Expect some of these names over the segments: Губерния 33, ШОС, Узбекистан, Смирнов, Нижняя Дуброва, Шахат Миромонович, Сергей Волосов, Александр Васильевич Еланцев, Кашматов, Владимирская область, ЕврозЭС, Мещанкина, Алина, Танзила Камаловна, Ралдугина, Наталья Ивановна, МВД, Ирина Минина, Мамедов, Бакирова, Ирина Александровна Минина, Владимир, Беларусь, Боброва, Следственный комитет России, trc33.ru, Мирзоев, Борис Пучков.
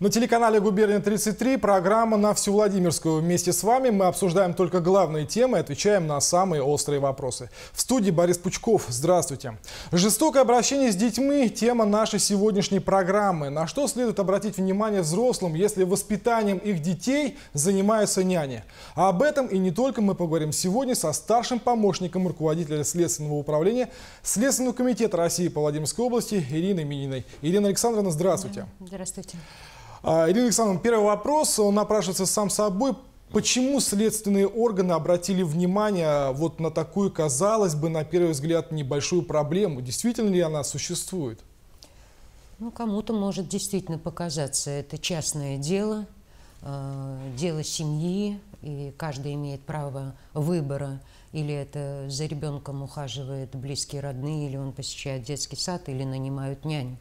На телеканале «Губерния 33» программа «На всю Владимирскую». Вместе с вами мы обсуждаем только главные темы и отвечаем на самые острые вопросы. В студии Борис Пучков. Здравствуйте. Жестокое обращение с детьми – тема нашей сегодняшней программы. На что следует обратить внимание взрослым, если воспитанием их детей занимаются няни? А об этом и не только мы поговорим сегодня со старшим помощником руководителя Следственного управления Следственного комитета России по Владимирской области Ириной Мининой. Ирина Александровна, здравствуйте. Здравствуйте. Ирина Александровна, первый вопрос, он напрашивается сам собой. Почему следственные органы обратили внимание вот на такую, казалось бы, на первый взгляд, небольшую проблему? Действительно ли она существует? Ну, кому-то может действительно показаться, это частное дело, дело семьи, и каждый имеет право выбора. Или это за ребенком ухаживают близкие родные, или он посещает детский сад, или нанимают няню.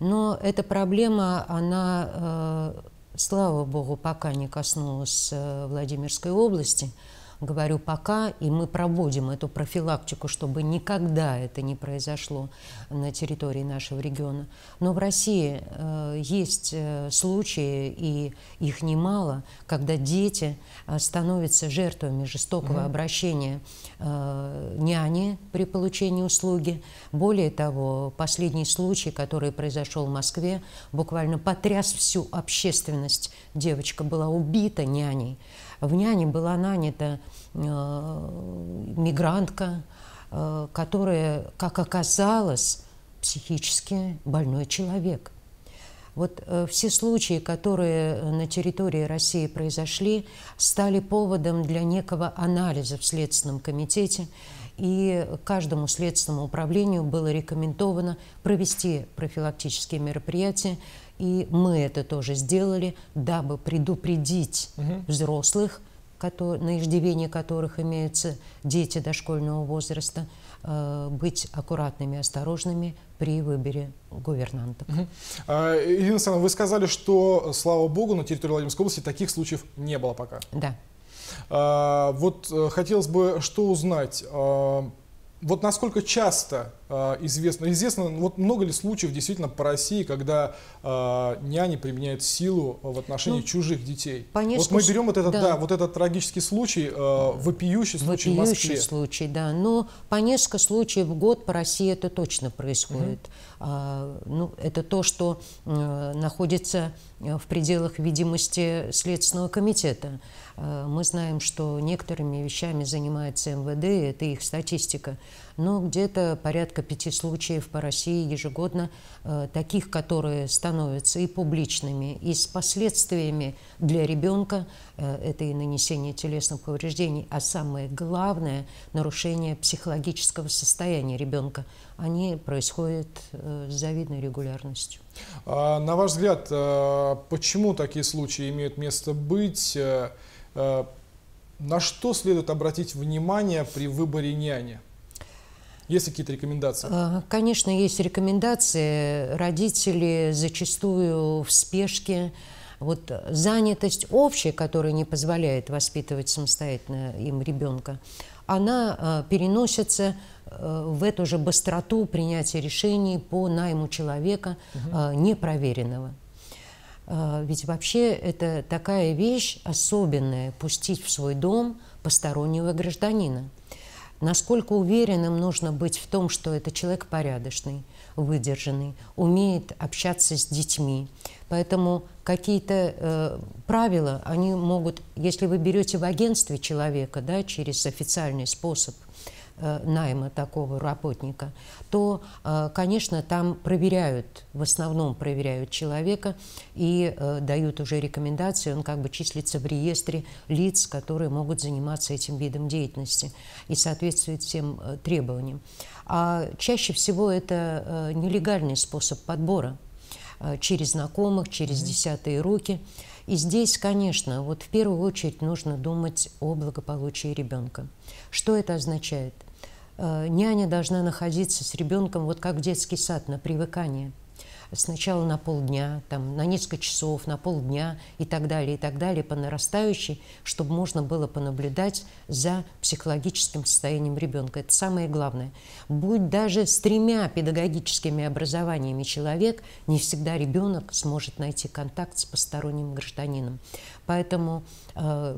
Но эта проблема, она, слава богу, пока не коснулась Владимирской области. Говорю пока, и мы проводим эту профилактику, чтобы никогда это не произошло на территории нашего региона. Но в России есть случаи, и их немало, когда дети становятся жертвами жестокого обращения няни при получении услуги. Более того, последний случай, который произошел в Москве, буквально потряс всю общественность. Девочка была убита няней. В няне была нанята мигрантка, которая, как оказалось, психически больной человек. Вот все случаи, которые на территории России произошли, стали поводом для некого анализа в Следственном комитете. И каждому следственному управлению было рекомендовано провести профилактические мероприятия. И мы это тоже сделали, дабы предупредить взрослых, на иждивение которых имеются дети дошкольного возраста, быть аккуратными, осторожными при выборе гувернанток. Ирина Александровна, вы сказали, что, слава богу, на территории Владимирской области таких случаев не было пока. Да. Вот хотелось бы что узнать. Вот насколько часто известно, вот много ли случаев действительно по России, когда няни применяют силу в отношении чужих детей? Конечно, вот мы берем вот этот, вот этот трагический случай, вопиющий случай в Москве. Вопиющий случай, да. Но по несколько случаев в год по России это точно происходит. Ну, это то, что находится в пределах видимости Следственного комитета. Мы знаем, что некоторыми вещами занимается МВД, это их статистика. Но где-то порядка 5 случаев по России ежегодно, таких, которые становятся и публичными, и с последствиями для ребенка. Это и нанесение телесных повреждений, а самое главное – нарушение психологического состояния ребенка. Они происходят с завидной регулярностью. На ваш взгляд, почему такие случаи имеют место быть? На что следует обратить внимание при выборе няни? Есть какие-то рекомендации? Конечно, есть рекомендации. Родители зачастую в спешке. Вот занятость общая, которая не позволяет воспитывать самостоятельно им ребенка, она переносится в эту же быстроту принятия решений по найму человека непроверенного. Ведь вообще это такая вещь особенная – пустить в свой дом постороннего гражданина. Насколько уверенным нужно быть в том, что это человек порядочный, выдержанный, умеет общаться с детьми. Поэтому какие-то правила, они могут, если вы берете в агентстве человека, да, через официальный способ найма такого работника, то, конечно, там проверяют, в основном проверяют человека и дают уже рекомендации, он как бы числится в реестре лиц, которые могут заниматься этим видом деятельности и соответствует всем требованиям. А чаще всего это нелегальный способ подбора через знакомых, через десятые руки. И здесь, конечно, вот в первую очередь нужно думать о благополучии ребенка. Что это означает? Няня должна находиться с ребенком, вот как детский сад, на привыкании. сначала на полдня, там, на несколько часов, на полдня и так далее, по нарастающей, чтобы можно было понаблюдать за психологическим состоянием ребенка. Это самое главное. Будь даже с 3 педагогическими образованиями человек, не всегда ребенок сможет найти контакт с посторонним гражданином. Поэтому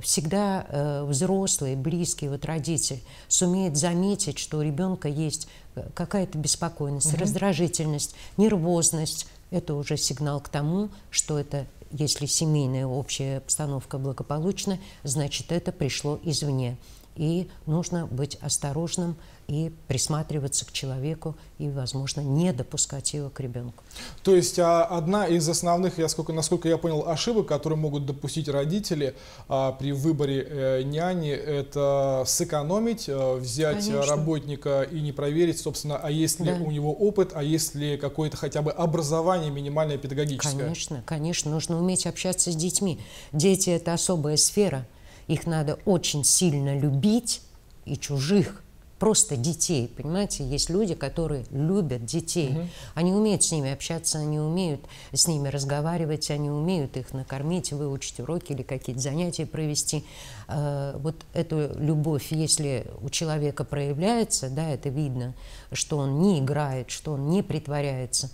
всегда взрослый, близкий, вот родитель сумеет заметить, что у ребенка есть какая-то беспокойность, раздражительность, нервозность. Это уже сигнал к тому, что это, если семейная общая обстановка благополучна, значит, это пришло извне. И нужно быть осторожным и присматриваться к человеку и, возможно, не допускать его к ребенку. То есть одна из основных, насколько я понял, ошибок, которые могут допустить родители при выборе няни, это сэкономить, взять работника и не проверить, собственно, а есть ли у него опыт, а есть ли какое-то хотя бы образование минимальное педагогическое. Конечно, конечно, нужно уметь общаться с детьми. Дети – это особая сфера. Их надо очень сильно любить, и чужих, просто детей. Понимаете, есть люди, которые любят детей. Они умеют с ними общаться, они умеют с ними разговаривать, они умеют их накормить, выучить уроки или какие-то занятия провести. Вот эту любовь, если у человека проявляется, да, это видно, что он не играет, что он не притворяется,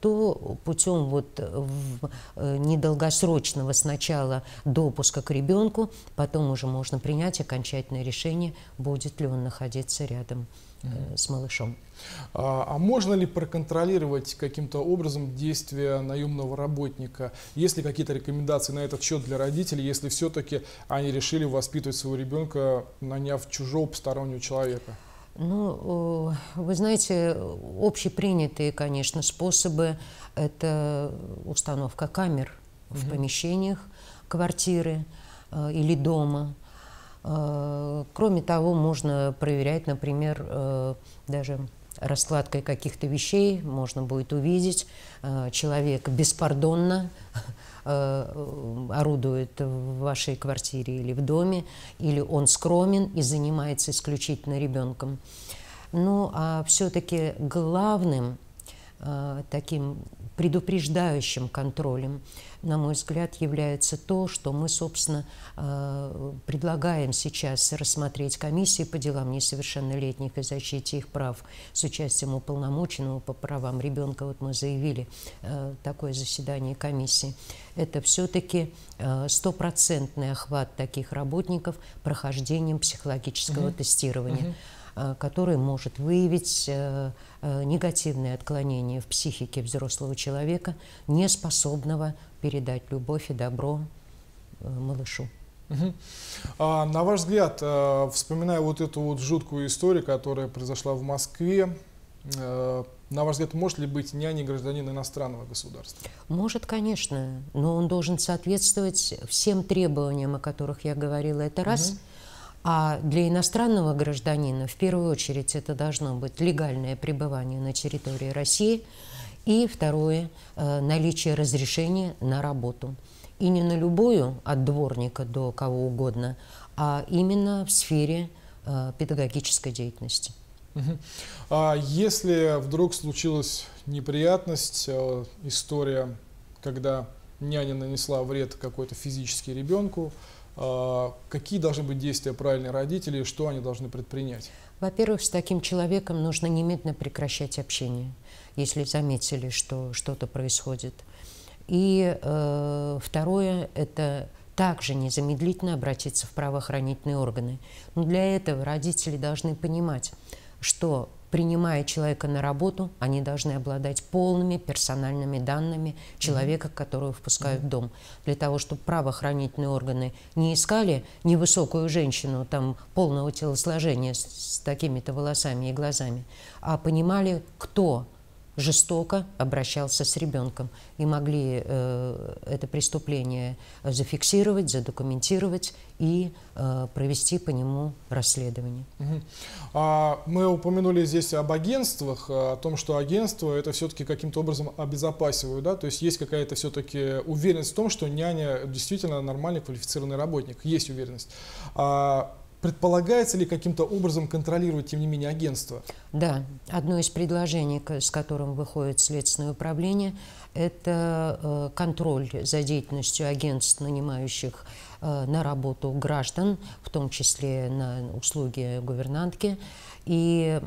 то путем вот недолгосрочного сначала допуска к ребенку, потом уже можно принять окончательное решение, будет ли он находиться рядом с малышом. А можно ли проконтролировать каким-то образом действия наемного работника? Есть ли какие-то рекомендации на этот счет для родителей, если все-таки они решили воспитывать своего ребенка, наняв чужого постороннего человека? Ну, вы знаете, общепринятые, конечно, способы – это установка камер в помещениях квартиры или дома. Кроме того, можно проверять, например, даже раскладкой каких-то вещей, можно будет увидеть, человек беспардонно орудует в вашей квартире или в доме, или он скромен и занимается исключительно ребенком. Ну, а все-таки главным таким предупреждающим контролем, на мой взгляд, является то, что мы, собственно, предлагаем сейчас рассмотреть комиссии по делам несовершеннолетних и защите их прав с участием уполномоченного по правам ребенка. Вот мы заявили такое заседание комиссии. Это все-таки стопроцентный охват таких работников прохождением психологического тестирования, который может выявить негативное отклонение в психике взрослого человека, не способного передать любовь и добро малышу. На ваш взгляд, вспоминая вот эту вот жуткую историю, которая произошла в Москве, на ваш взгляд, может ли быть няней гражданин иностранного государства? Может, конечно, но он должен соответствовать всем требованиям, о которых я говорила, это раз. А для иностранного гражданина, в первую очередь, это должно быть легальное пребывание на территории России и, второе, наличие разрешения на работу. И не на любую, от дворника до кого угодно, а именно в сфере педагогической деятельности. А если вдруг случилась неприятность, история, когда няня нанесла вред какой-то физический ребенку, какие должны быть действия правильных родителей, что они должны предпринять? Во-первых, с таким человеком нужно немедленно прекращать общение, если заметили, что что-то происходит. И второе, это также незамедлительно обратиться в правоохранительные органы. Но для этого родители должны понимать, что, принимая человека на работу, они должны обладать полными персональными данными человека, которого впускают в дом. Для того, чтобы правоохранительные органы не искали невысокую женщину, там, полного телосложения с такими-то волосами и глазами, а понимали, кто жестоко обращался с ребенком. И могли это преступление зафиксировать, задокументировать и провести по нему расследование. Мы упомянули здесь об агентствах, о том, что агентство это все-таки каким-то образом обезопасивают, да? То есть есть какая-то все-таки уверенность в том, что няня действительно нормальный квалифицированный работник. Есть уверенность. Предполагается ли каким-то образом контролировать, тем не менее, агентство? Да. Одно из предложений, с которым выходит Следственное управление, это контроль за деятельностью агентств, нанимающих на работу граждан, в том числе на услуги гувернантки. И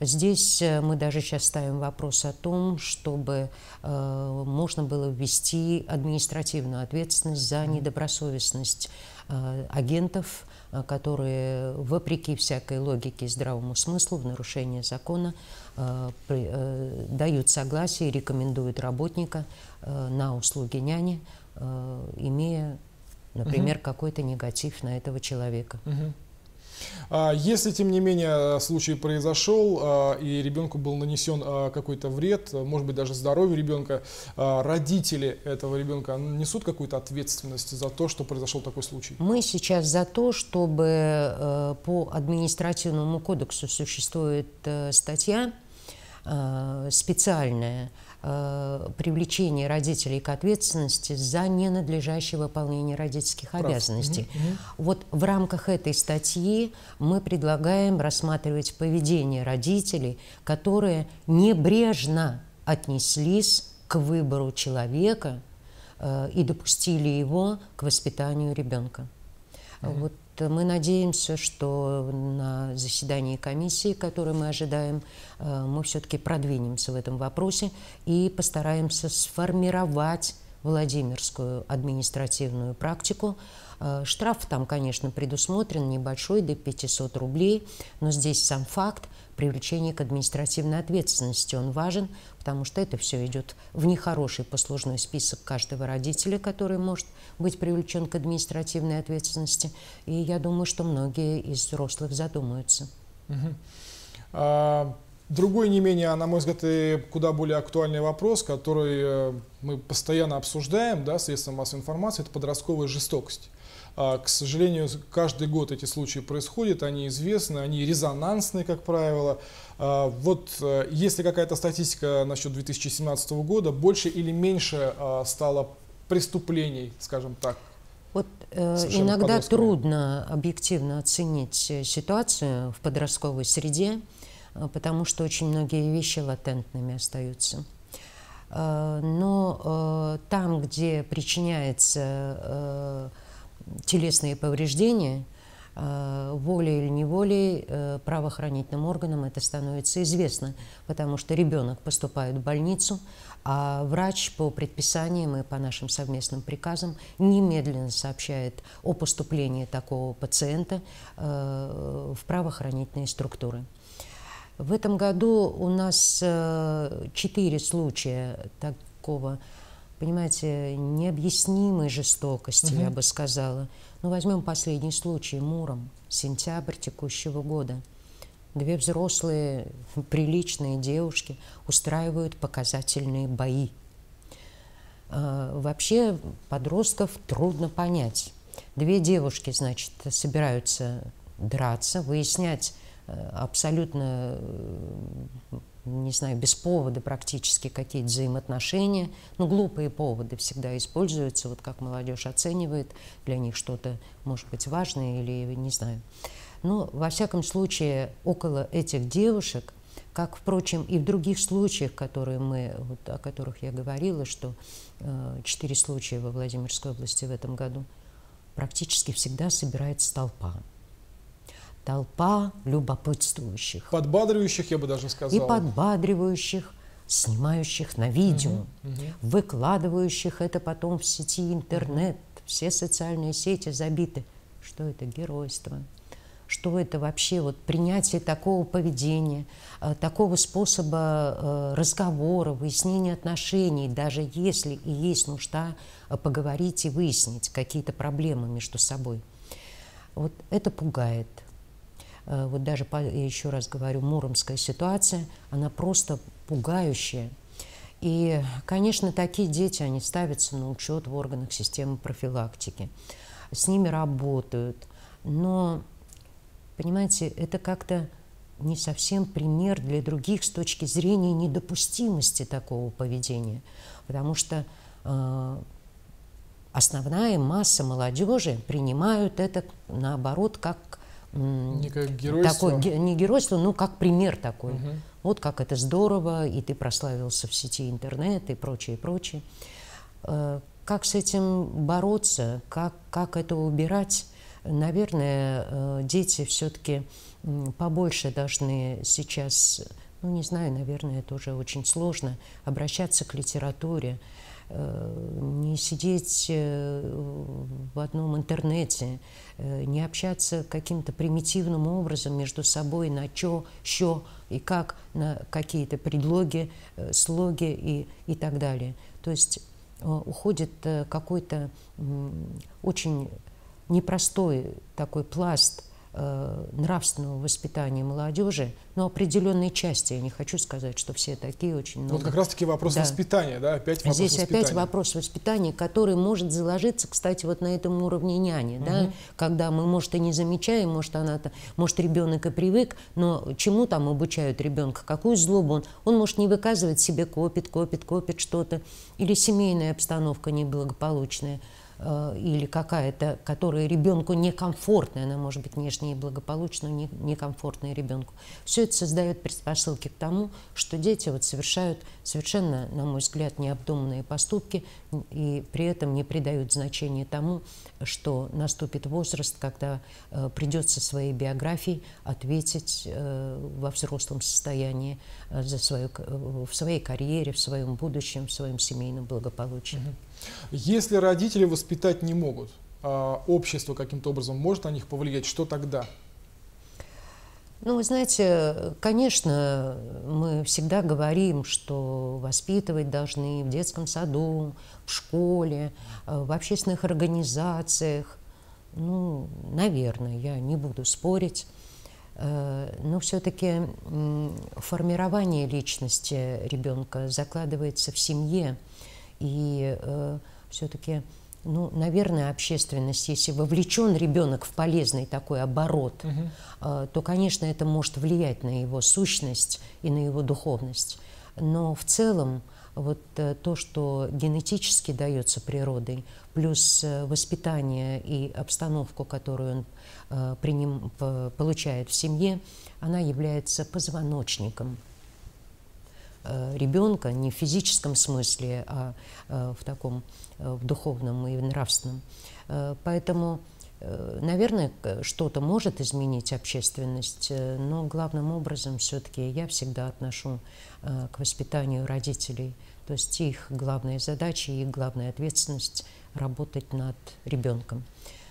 здесь мы даже сейчас ставим вопрос о том, чтобы можно было ввести административную ответственность за недобросовестность агентов, которые, вопреки всякой логике и здравому смыслу, в нарушение закона дают согласие и рекомендуют работника на услуги няни, имея, например, какой-то негатив на этого человека. Если, тем не менее, случай произошел и ребенку был нанесен какой-то вред, может быть, даже здоровью ребенка, родители этого ребенка несут какую-то ответственность за то, что произошел такой случай? Мы сейчас за то, чтобы по административному кодексу существует статья специальная привлечение родителей к ответственности за ненадлежащее выполнение родительских обязанностей. Вот в рамках этой статьи мы предлагаем рассматривать поведение родителей, которые небрежно отнеслись к выбору человека и допустили его к воспитанию ребенка. Вот мы надеемся, что на заседании комиссии, которое мы ожидаем, мы все-таки продвинемся в этом вопросе и постараемся сформировать Владимирскую административную практику. Штраф там, конечно, предусмотрен небольшой, до 500 рублей, но здесь сам факт привлечения к административной ответственности, он важен, потому что это все идет в нехороший послужной список каждого родителя, который может быть привлечен к административной ответственности. И я думаю, что многие из взрослых задумаются. Другой, не менее, на мой взгляд, и куда более актуальный вопрос, который мы постоянно обсуждаем, да, средства массовой информации, это подростковая жестокость. К сожалению, каждый год эти случаи происходят, они известны, они резонансны, как правило. Вот есть ли какая-то статистика насчет 2017 года, больше или меньше стало преступлений, скажем так? Вот иногда трудно объективно оценить ситуацию в подростковой среде, потому что очень многие вещи латентными остаются. Но там, где причиняются телесные повреждения, волей или неволей правоохранительным органам это становится известно, потому что ребенок поступает в больницу, а врач по предписаниям и по нашим совместным приказам немедленно сообщает о поступлении такого пациента в правоохранительные структуры. В этом году у нас 4 случая такого, понимаете, необъяснимой жестокости, я бы сказала. Ну, возьмем последний случай, Муром, сентябрь текущего года. 2 взрослые, приличные девушки устраивают показательные бои. Вообще подростков трудно понять. 2 девушки, значит, собираются драться, выяснять абсолютно, не знаю, без повода практически какие-то взаимоотношения. Но глупые поводы всегда используются, вот как молодежь оценивает, для них что-то может быть важное или не знаю. Но, во всяком случае, около этих девушек, как, впрочем, и в других случаях, которые мы, вот, о которых я говорила, что 4 случая во Владимирской области в этом году, практически всегда собирается толпа. Толпа любопытствующих. Подбадривающих, я бы даже сказала. И подбадривающих, снимающих на видео, выкладывающих это потом в сети интернет. Все социальные сети забиты. Что это геройство? Что это вообще вот принятие такого поведения, такого способа разговора, выяснения отношений, даже если и есть нужда поговорить и выяснить какие-то проблемы между собой. Вот это пугает. Вот даже, еще раз говорю, муромская ситуация, она просто пугающая. И, конечно, такие дети, они ставятся на учет в органах системы профилактики. С ними работают. Но, понимаете, это как-то не совсем пример для других с точки зрения недопустимости такого поведения. Потому что основная масса молодежи принимают это, наоборот, как не как геройство, но как пример такой. Угу. Вот как это здорово, и ты прославился в сети интернет и прочее, прочее. Как с этим бороться, как это убирать? Наверное, дети все-таки побольше должны сейчас, ну не знаю, наверное, это уже очень сложно, обращаться к литературе, не сидеть в одном интернете, не общаться каким-то примитивным образом между собой на чё, щё и как, на какие-то предлоги, слоги и так далее. То есть уходит какой-то очень непростой такой пласт нравственного воспитания молодежи, но определенной части, я не хочу сказать, что все такие очень много. Вот как раз-таки вопрос воспитания, да, опять вопрос воспитания. Здесь опять вопрос воспитания, который может заложиться, кстати, вот на этом уровне няни, да, когда мы, может, и не замечаем, может, ребенок и привык, но чему там обучают ребенка, какую злобу он может не выказывать себе, копит что-то, или семейная обстановка неблагополучная, или какая-то, которая ребенку некомфортная, она может быть внешне и благополучна, но некомфортная ребенку. Все это создает предпосылки к тому, что дети вот совершают совершенно, на мой взгляд, необдуманные поступки и при этом не придают значения тому, что наступит возраст, когда придется своей биографией ответить во взрослом состоянии за свою, в своей карьере, в своем будущем, в своем семейном благополучии. Если родители воспитать не могут, а общество каким-то образом может на них повлиять, что тогда? Ну, вы знаете, конечно, мы всегда говорим, что воспитывать должны в детском саду, в школе, в общественных организациях. Ну, наверное, я не буду спорить. Но все-таки формирование личности ребенка закладывается в семье. И все-таки, ну, наверное, общественность, если вовлечен ребенок в полезный такой оборот, то, конечно, это может влиять на его сущность и на его духовность. Но в целом вот то, что генетически дается природой, плюс воспитание и обстановку, которую он получает в семье, она является позвоночником ребенка, не в физическом смысле, а в таком, в духовном и в нравственном. Поэтому, наверное, что-то может изменить общественность, но главным образом все-таки я всегда отношу к воспитанию родителей. То есть их главная задача и главная ответственность – работать над ребенком.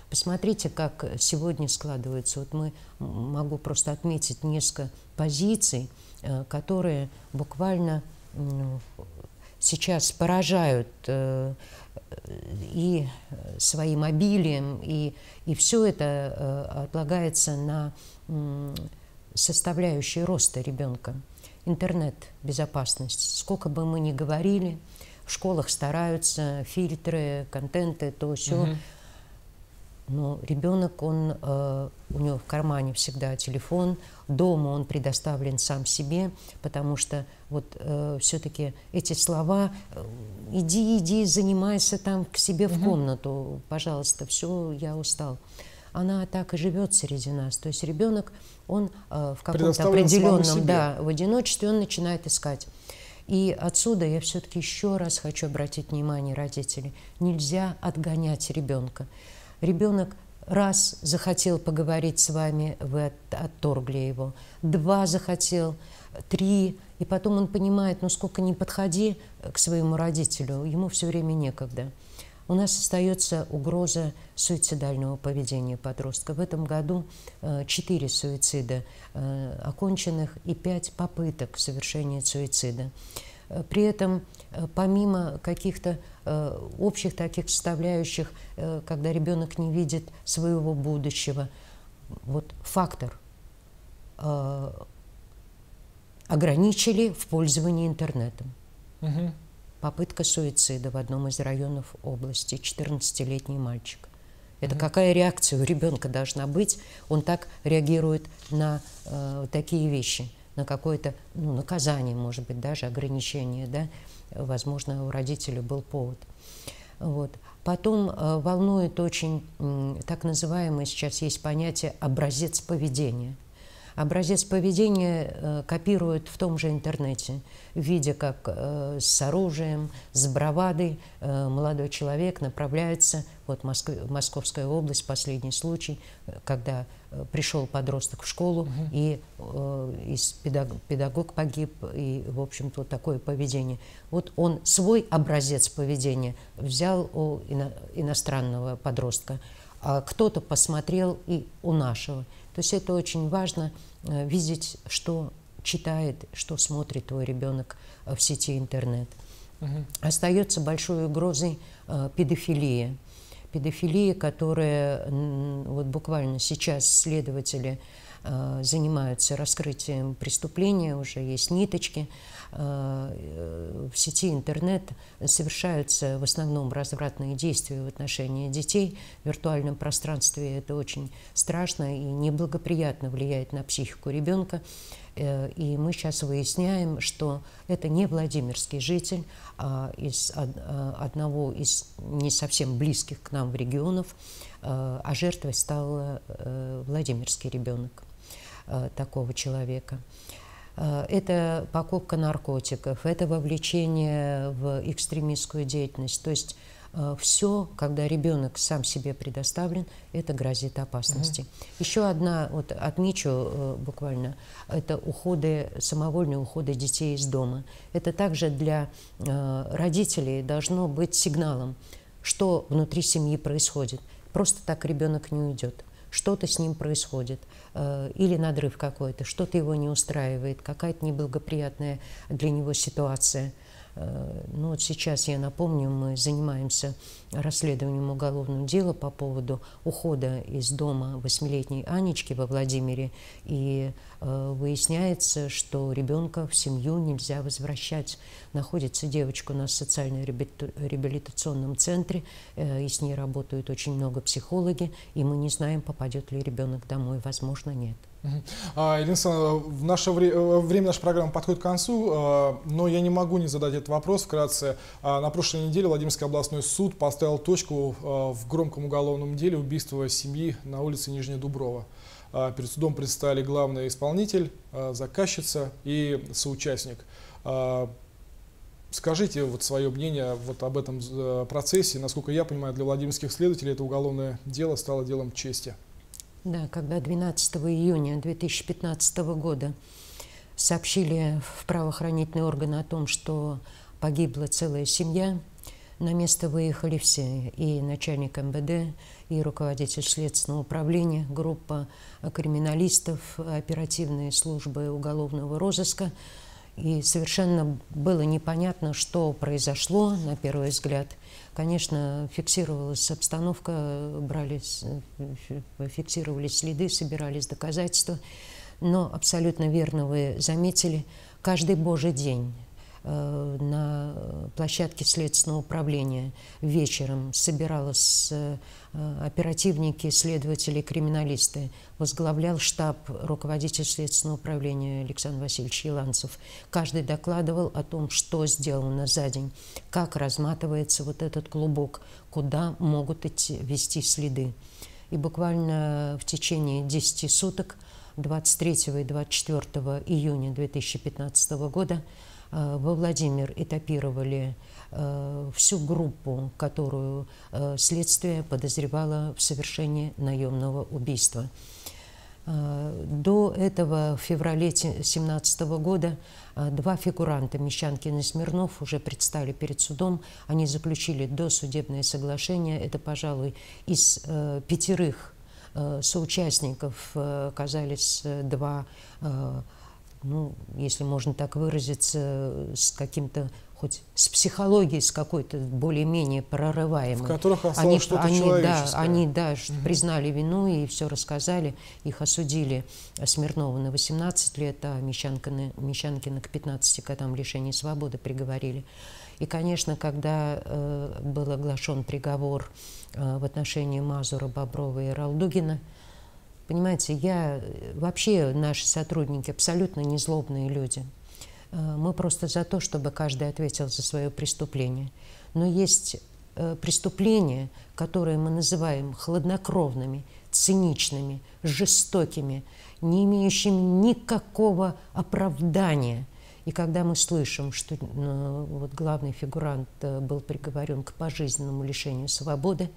Посмотрите, как сегодня складывается. Вот могу просто отметить несколько позиций, которые буквально сейчас поражают и своим обилием, и все это отлагается на составляющие роста ребенка. Интернет, безопасность. Сколько бы мы ни говорили, в школах стараются, фильтры, контенты, то все. Но ребенок, у него в кармане всегда телефон, дома он предоставлен сам себе, потому что вот все-таки эти слова «иди, занимайся там к себе в комнату, пожалуйста, все, я устал». Она так и живет среди нас. То есть ребенок, он в каком-то определенном, в одиночестве, он начинает искать. И отсюда я все-таки еще раз хочу обратить внимание родителей. Нельзя отгонять ребенка. Ребенок раз захотел поговорить с вами, вы отторгли его, два захотел, три, и потом он понимает, ну сколько ни подходи к своему родителю, ему все время некогда. У нас остается угроза суицидального поведения подростка. В этом году 4 суицида оконченных и 5 попыток совершения суицида. При этом, помимо каких-то общих таких составляющих, когда ребенок не видит своего будущего, вот фактор ограничили в пользовании интернетом. Попытка суицида в одном из районов области, 14-летний мальчик. Это какая реакция у ребенка должна быть? Он так реагирует на такие вещи, на какое-то, ну, наказание, может быть, даже ограничение, да, возможно, у родителей был повод. Вот. Потом волнует очень так называемое, сейчас есть понятие, образец поведения. Образец поведения копируют в том же интернете, видя, как с оружием, с бравадой молодой человек направляется, вот Московская область, последний случай, когда пришел подросток в школу, и педагог погиб, и, в общем-то, вот такое поведение. Вот он свой образец поведения взял у иностранного подростка, а кто-то посмотрел и у нашего. То есть это очень важно видеть, что читает, что смотрит твой ребенок в сети интернет. Остается большой угрозой педофилия. Педофилия, которая вот буквально сейчас следователи занимаются раскрытием преступления, уже есть ниточки. В сети интернет совершаются в основном развратные действия в отношении детей. В виртуальном пространстве это очень страшно и неблагоприятно влияет на психику ребенка. И мы сейчас выясняем, что это не владимирский житель, а из одного из не совсем близких к нам регионов, а жертвой стал владимирский ребенок такого человека. Это покупка наркотиков, это вовлечение в экстремистскую деятельность. То есть все, когда ребенок сам себе предоставлен, это грозит опасности. Еще одна, вот отмечу буквально, это уходы, самовольные уходы детей из дома. Это также для родителей должно быть сигналом, что внутри семьи происходит. Просто так ребенок не уйдет. Что-то с ним происходит, или надрыв какой-то, что-то его не устраивает, какая-то неблагоприятная для него ситуация. Ну, вот сейчас, я напомню, мы занимаемся расследованием уголовного дела по поводу ухода из дома 8-летней Анечки во Владимире, и выясняется, что ребенка в семью нельзя возвращать. Находится девочка у нас в социально-реабилитационном центре, и с ней работают очень много психологи, и мы не знаем, попадет ли ребенок домой, возможно, нет. Ирина Александровна, в наше время наша программа подходит к концу, но я не могу не задать этот вопрос вкратце. На прошлой неделе Владимирский областной суд поставил точку в громком уголовном деле убийства семьи на улице Нижняя Дуброва. Перед судом предстали главный исполнитель, заказчица и соучастник. Скажите вот свое мнение вот об этом процессе. Насколько я понимаю, для владимирских следователей это уголовное дело стало делом чести. Да, когда 12 июня 2015 года сообщили в правоохранительные органы о том, что погибла целая семья, на место выехали все, и начальник МВД, и руководитель следственного управления, группа криминалистов, оперативные службы уголовного розыска. И совершенно было непонятно, что произошло на первый взгляд. Конечно, фиксировалась обстановка, фиксировались следы, собирались доказательства. Но абсолютно верно вы заметили, каждый божий день на площадке следственного управления вечером собирались оперативники, следователи, криминалисты. Возглавлял штаб руководитель следственного управления Александр Васильевич Еланцев. Каждый докладывал о том, что сделано за день, как разматывается вот этот клубок, куда могут вести следы. И буквально в течение 10 суток, 23 и 24 июня 2015 года, во Владимир этапировали всю группу, которую следствие подозревало в совершении наемного убийства. До этого, в феврале 2017 года, два фигуранта, Мещанкина и Смирнов, уже предстали перед судом. Они заключили досудебное соглашение. Это, пожалуй, из 5 соучастников оказались 2, ну, если можно так выразиться, с каким-то, хоть с психологией, с какой-то более-менее прорываемой. В которых осталось что-то человеческое. Да, они, да, признали вину и все рассказали. Их осудили Смирнова на 18 лет, а Мещанкина к 15 годам лишения свободы приговорили. И, конечно, когда был оглашен приговор в отношении Мазура, Боброва и Ралдугина, понимаете, вообще наши сотрудники абсолютно незлобные люди. Мы просто за то, чтобы каждый ответил за свое преступление. Но есть преступления, которые мы называем хладнокровными, циничными, жестокими, не имеющими никакого оправдания. И когда мы слышим, что вот главный фигурант был приговорен к пожизненному лишению свободы,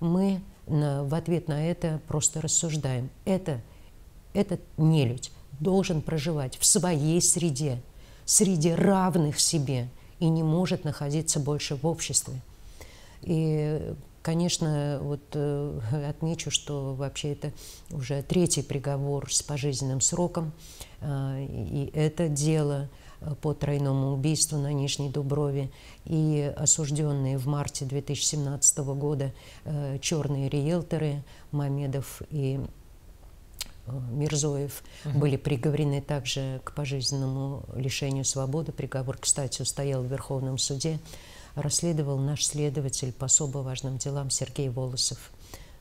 мы в ответ на это просто рассуждаем. Этот нелюдь должен проживать в своей среде, среди равных себе, и не может находиться больше в обществе. И, конечно, вот отмечу, что вообще это уже третий приговор с пожизненным сроком, и это дело по тройному убийству на Нижней Дуброве, и осужденные в марте 2017 года черные риэлторы Мамедов и Мирзоев были приговорены также к пожизненному лишению свободы. Приговор, кстати, устоял в Верховном суде. Расследовал наш следователь по особо важным делам Сергей Волосов.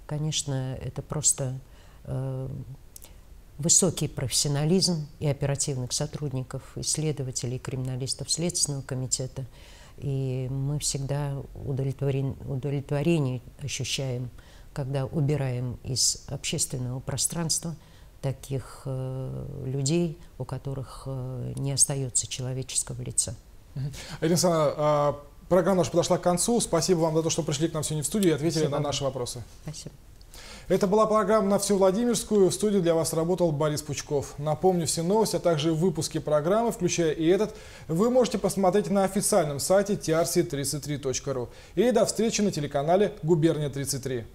Конечно, это просто высокий профессионализм и оперативных сотрудников, и следователей, и криминалистов Следственного комитета. И мы всегда удовлетворение ощущаем, когда убираем из общественного пространства таких людей, у которых не остается человеческого лица. Ирина, программа наша подошла к концу. Спасибо вам за то, что пришли к нам сегодня в студию и ответили на наши вопросы. Спасибо. Это была программа «На всю Владимирскую». В студии для вас работал Борис Пучков. Напомню, все новости, а также выпуски программы, включая и этот, вы можете посмотреть на официальном сайте trc33.ru. И до встречи на телеканале «Губерния 33».